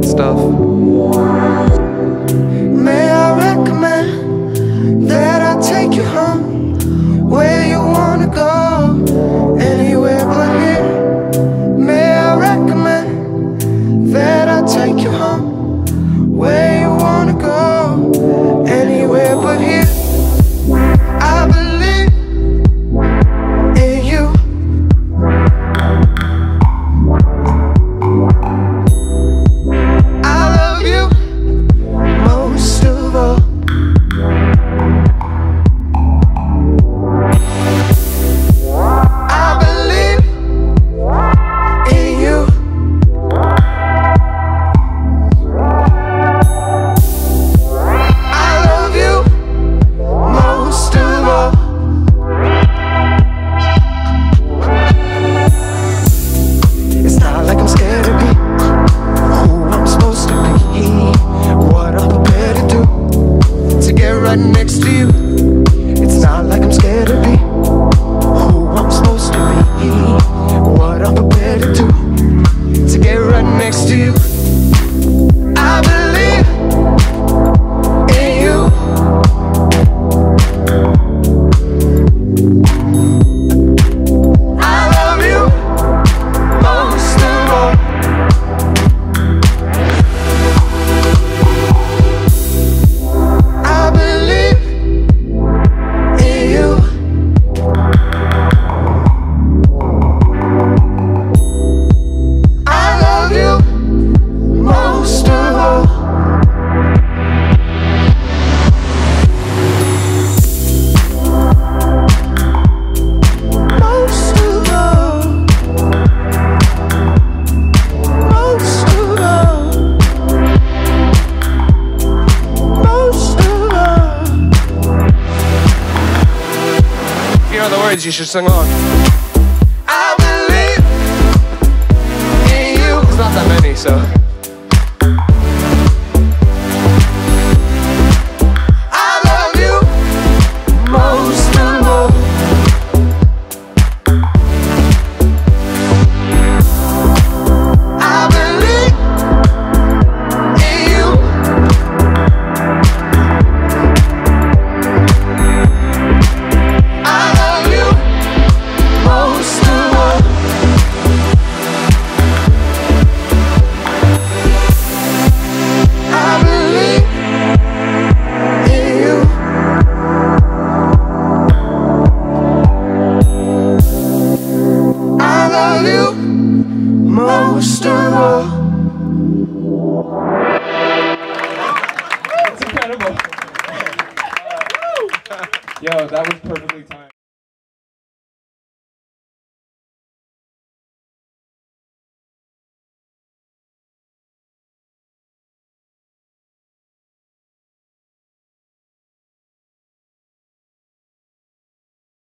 good stuff. May I recommend that I take you home, where you wanna go, anywhere but here. May I recommend that I take you home, where you wanna go, anywhere but here. I believe in you. I love you most of all. I believe in you. I love you most of all. It's not like I'm scared to be who I'm supposed to be. What I'm prepared to do to get right next to you. It's not like I'm scared to be who I'm supposed to be. What I'm prepared to do to get right next to you. I believe in you. I love you most of all. I believe in you. I love you most of all. Most of all. Most of all. Most of all. Here are the words you should sing along. I believe in you. It's not that many, so. I love you most of all. I believe in you. I love you most of all. I believe in you. I love you most of all. It's incredible. Yo, that was perfectly timed.